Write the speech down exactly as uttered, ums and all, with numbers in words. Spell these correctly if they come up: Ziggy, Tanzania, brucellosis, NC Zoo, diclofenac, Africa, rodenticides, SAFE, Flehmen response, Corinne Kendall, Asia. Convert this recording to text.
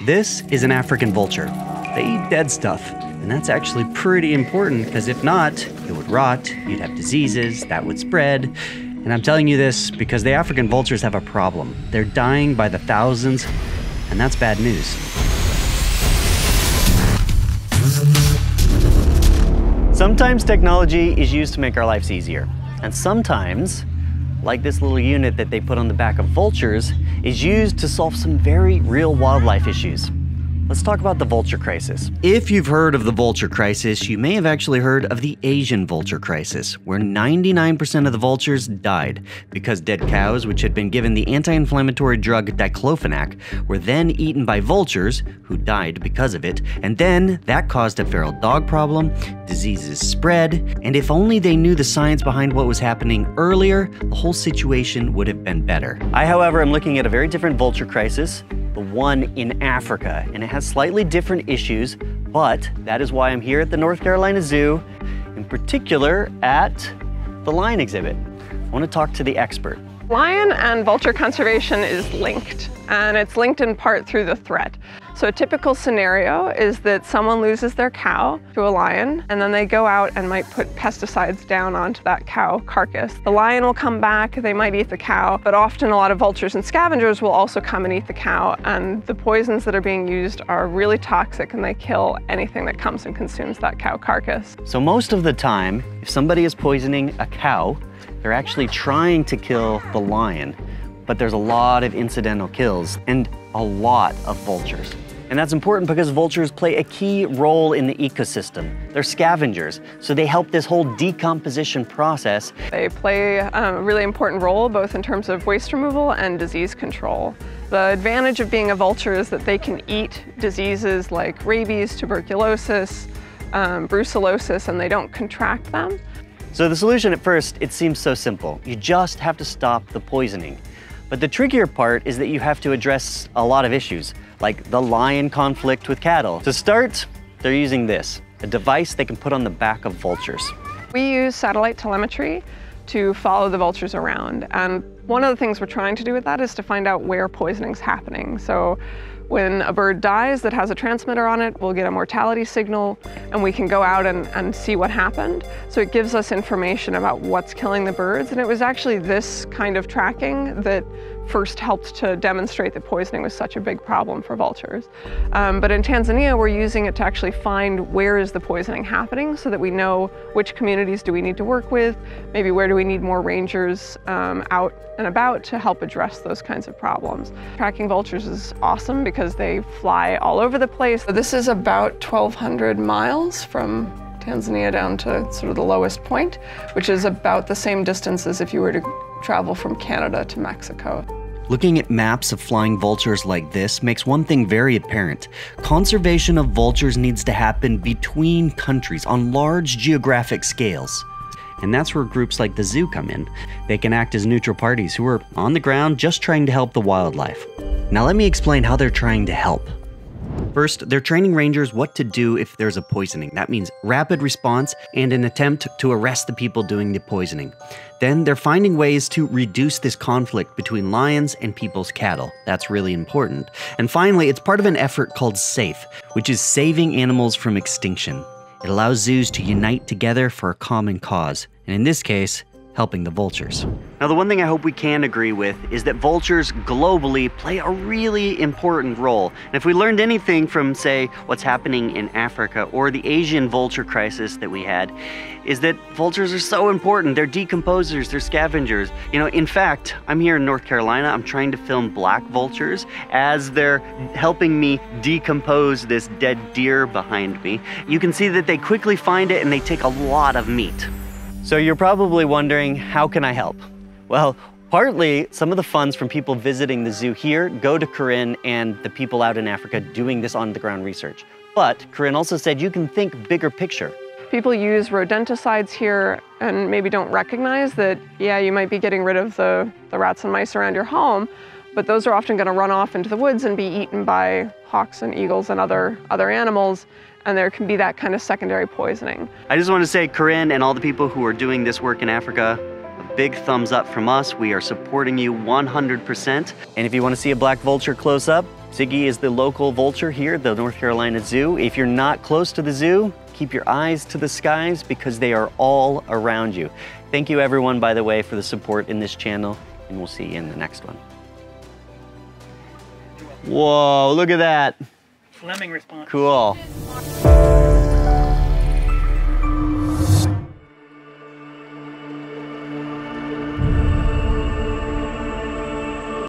This is an African vulture. They eat dead stuff, and that's actually pretty important because if not, it would rot, you'd have diseases, that would spread. And I'm telling you this because the African vultures have a problem. They're dying by the thousands, and that's bad news. Sometimes technology is used to make our lives easier. And sometimes, like this little unit that they put on the back of vultures, is used to solve some very real wildlife issues. Let's talk about the vulture crisis. If you've heard of the vulture crisis, you may have actually heard of the Asian vulture crisis, where ninety-nine percent of the vultures died because dead cows, which had been given the anti-inflammatory drug diclofenac, were then eaten by vultures, who died because of it, and then that caused a feral dog problem, diseases spread, and if only they knew the science behind what was happening earlier, the whole situation would have been better. I, however, am looking at a very different vulture crisis, the one in Africa, and it has slightly different issues, but that is why I'm here at the North Carolina Zoo, in particular at the lion exhibit. I want to talk to the expert. Lion and vulture conservation is linked, and it's linked in part through the threat. So a typical scenario is that someone loses their cow to a lion, and then they go out and might put pesticides down onto that cow carcass. The lion will come back, they might eat the cow, but often a lot of vultures and scavengers will also come and eat the cow, and the poisons that are being used are really toxic and they kill anything that comes and consumes that cow carcass. So most of the time, if somebody is poisoning a cow, they're actually trying to kill the lion, but there's a lot of incidental kills and a lot of vultures. And that's important because vultures play a key role in the ecosystem. They're scavengers, so they help this whole decomposition process. They play a really important role both in terms of waste removal and disease control. The advantage of being a vulture is that they can eat diseases like rabies, tuberculosis, um, brucellosis, and they don't contract them. So the solution at first, it seems so simple. You just have to stop the poisoning. But the trickier part is that you have to address a lot of issues, like the lion conflict with cattle. To start, they're using this, a device they can put on the back of vultures. We use satellite telemetry to follow the vultures around. And one of the things we're trying to do with that is to find out where poisoning's happening. So when a bird dies that has a transmitter on it, we'll get a mortality signal and we can go out and, and see what happened. So it gives us information about what's killing the birds. And it was actually this kind of tracking that first helped to demonstrate that poisoning was such a big problem for vultures. Um, but in Tanzania, we're using it to actually find where is the poisoning happening so that we know which communities do we need to work with, maybe where do we need more rangers um, out and about to help address those kinds of problems. Tracking vultures is awesome because they fly all over the place. So this is about twelve hundred miles from Tanzania down to sort of the lowest point, which is about the same distance as if you were to travel from Canada to Mexico. Looking at maps of flying vultures like this makes one thing very apparent. Conservation of vultures needs to happen between countries on large geographic scales. And that's where groups like the zoo come in. They can act as neutral parties who are on the ground just trying to help the wildlife. Now let me explain how they're trying to help. First, they're training rangers what to do if there's a poisoning. That means rapid response and an attempt to arrest the people doing the poisoning. Then they're finding ways to reduce this conflict between lions and people's cattle. That's really important. And finally, it's part of an effort called SAFE, which is Saving Animals from Extinction. It allows zoos to unite together for a common cause, and in this case, helping the vultures. Now, the one thing I hope we can agree with is that vultures globally play a really important role. And if we learned anything from, say, what's happening in Africa or the Asian vulture crisis that we had, is that vultures are so important. They're decomposers, they're scavengers. You know, in fact, I'm here in North Carolina. I'm trying to film black vultures as they're helping me decompose this dead deer behind me. You can see that they quickly find it and they take a lot of meat. So you're probably wondering, how can I help? Well, partly some of the funds from people visiting the zoo here go to Corinne and the people out in Africa doing this on-the-ground research. But Corinne also said you can think bigger picture. People use rodenticides here and maybe don't recognize that, yeah, you might be getting rid of the, the rats and mice around your home, but those are often going to run off into the woods and be eaten by hawks and eagles and other, other animals, and there can be that kind of secondary poisoning. I just want to say, Corinne and all the people who are doing this work in Africa, big thumbs up from us. We are supporting you one hundred percent. And if you want to see a black vulture close up, Ziggy is the local vulture here at the North Carolina Zoo. If you're not close to the zoo, keep your eyes to the skies because they are all around you. Thank you everyone, by the way, for the support in this channel, and we'll see you in the next one. Whoa, look at that. Flehmen response. Cool.